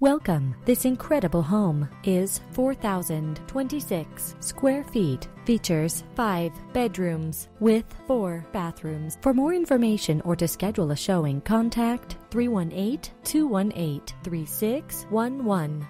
Welcome. This incredible home is 4,026 square feet. Features 5 bedrooms with 4 bathrooms. For more information or to schedule a showing, contact 318-218-3611.